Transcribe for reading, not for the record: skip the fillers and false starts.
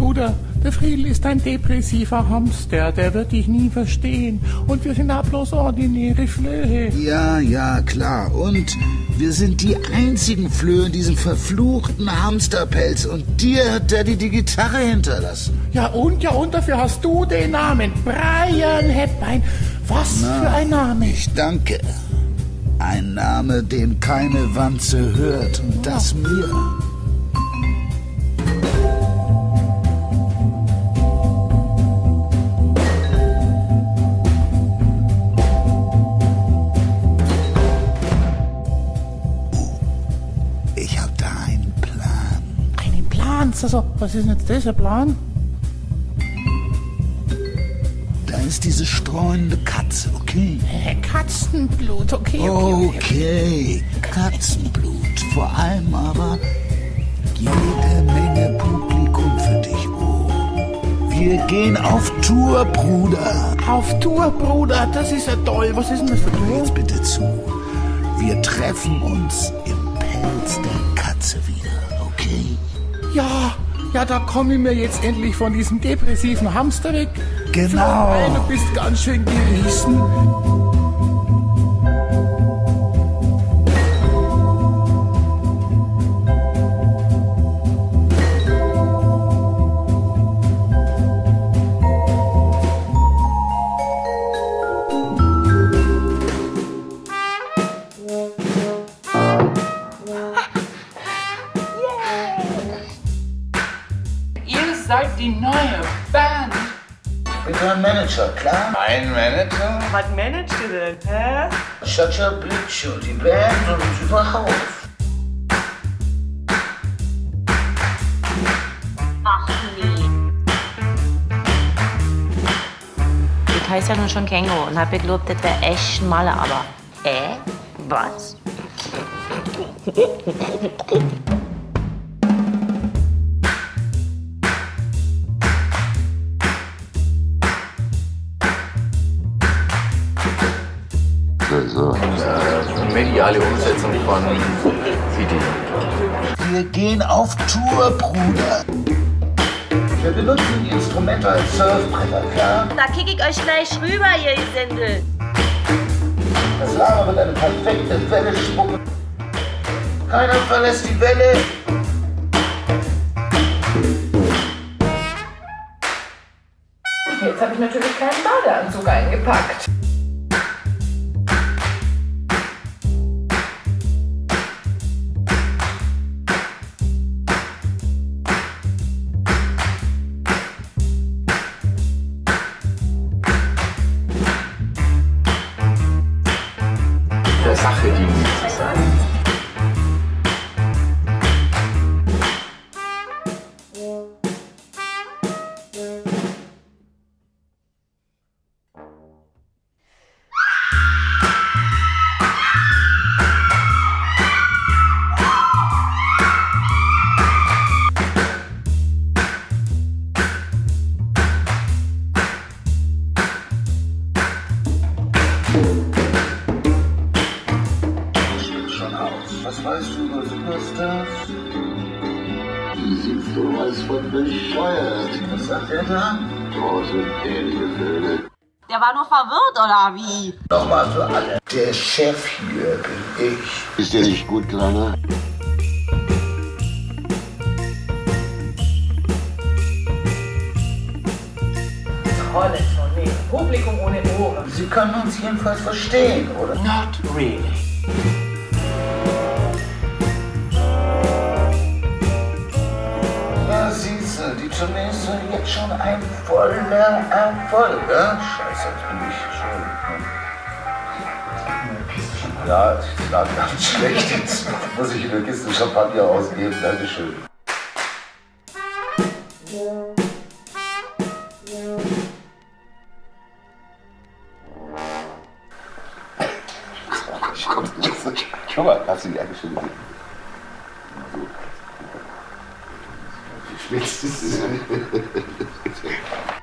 Bruder, der Friedel ist ein depressiver Hamster, der wird dich nie verstehen. Und wir sind bloß ordinäre Flöhe. Ja, klar. Und wir sind die einzigen Flöhe in diesem verfluchten Hamsterpelz. Und dir hat Daddy die Gitarre hinterlassen. Ja, und dafür hast du den Namen Brian Hepburn. Was für ein Name. Ich danke. Ein Name, dem keine Wanze hört. Und das mir. Also, was ist denn jetzt dieser Plan? Da ist diese streunende Katze, okay? Katzenblut, okay. Katzenblut. Vor allem aber jede Menge Publikum für dich, oh. Wir gehen auf Tour, Bruder. Auf Tour, Bruder? Das ist ja toll. Was ist denn das für Tour? Jetzt bitte zu. Wir treffen uns im Pelz der Katze wieder, okay? Ja, da komme ich mir jetzt endlich von diesem depressiven Hamster weg. Genau. Nein, du bist ganz schön gerissen. Die neue Band. Ich bin ein Manager, klar? Ein Manager? Was managst du denn, hä? Schacher Blitzschuh, die Band und überhaupt. Ach nee. Das heißt ja nun schon Känguru und hab geglaubt, das wäre echt schmaler, aber. Was? Mediale Umsetzung von CD. Wir gehen auf Tour, Bruder. Wir benutzen die Instrumente als Surfbretter, klar? Da kicke ich euch gleich rüber, ihr Gesindel. Das Lager wird eine perfekte Welle spucken. Keiner verlässt die Welle. Jetzt habe ich natürlich keinen Badeanzug eingepackt. Sache, die muss ich sagen. Was weißt du über Superstars? Die sind sowas von bescheuert. Was sagt der da? Boah, sind ähnliche Vögel. Der war nur verwirrt, oder wie? Nochmal für alle. Der Chef hier bin ich. Ist der nicht gut, Kleiner? Tolles Tournee. Publikum ohne Ohren. Sie können uns jedenfalls verstehen, oder? Not really. Zunächst jetzt schon ein voller Erfolg, ja? Scheiße, das bin ich schon. Ja, es lag ganz schlecht. Jetzt muss ich eine Kiste Champagner ausgeben. Dankeschön. Guck mal, hast du die Dankeschön gesehen? Schwitztest du?